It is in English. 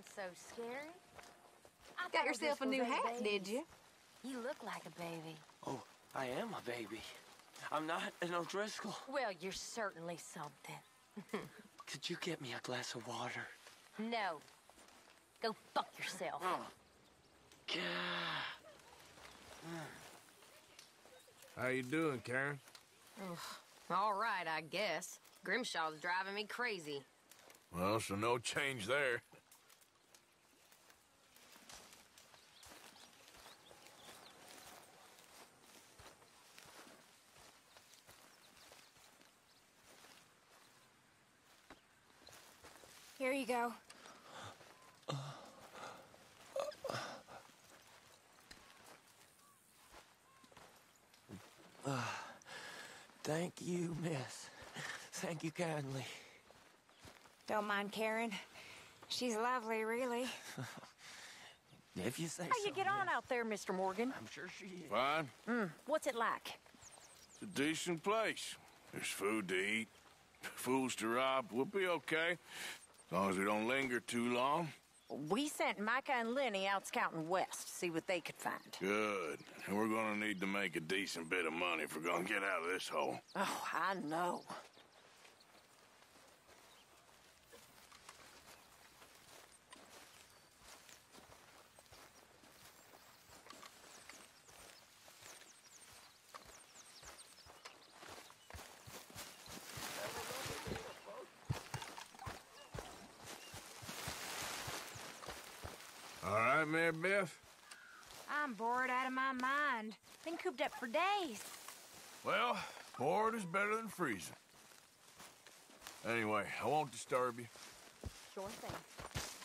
ain't so scary. I got yourself a new hat, did you? You look like a baby. Oh, I am a baby. I'm not an O'Driscoll. Well, you're certainly something. Could you get me a glass of water? No. Go fuck yourself. Oh. God. How you doing, Karen? Ugh. All right, I guess. Grimshaw's driving me crazy. Well, so no change there. Here you go. Thank you, miss. Thank you kindly. Don't mind Karen. She's lovely, really. If you say so. How you get on out there, Mr. Morgan? I'm sure she is. Fine. What's it like? It's a decent place. There's food to eat, fools to rob. We'll be okay. As long as we don't linger too long. We sent Micah and Lenny out scouting west to see what they could find. Good. And we're gonna need to make a decent bit of money if we're gonna get out of this hole. Oh, I know. All right, Mary-Beth? I'm bored out of my mind. Been cooped up for days. Well, bored is better than freezing. Anyway, I won't disturb you. Sure thing.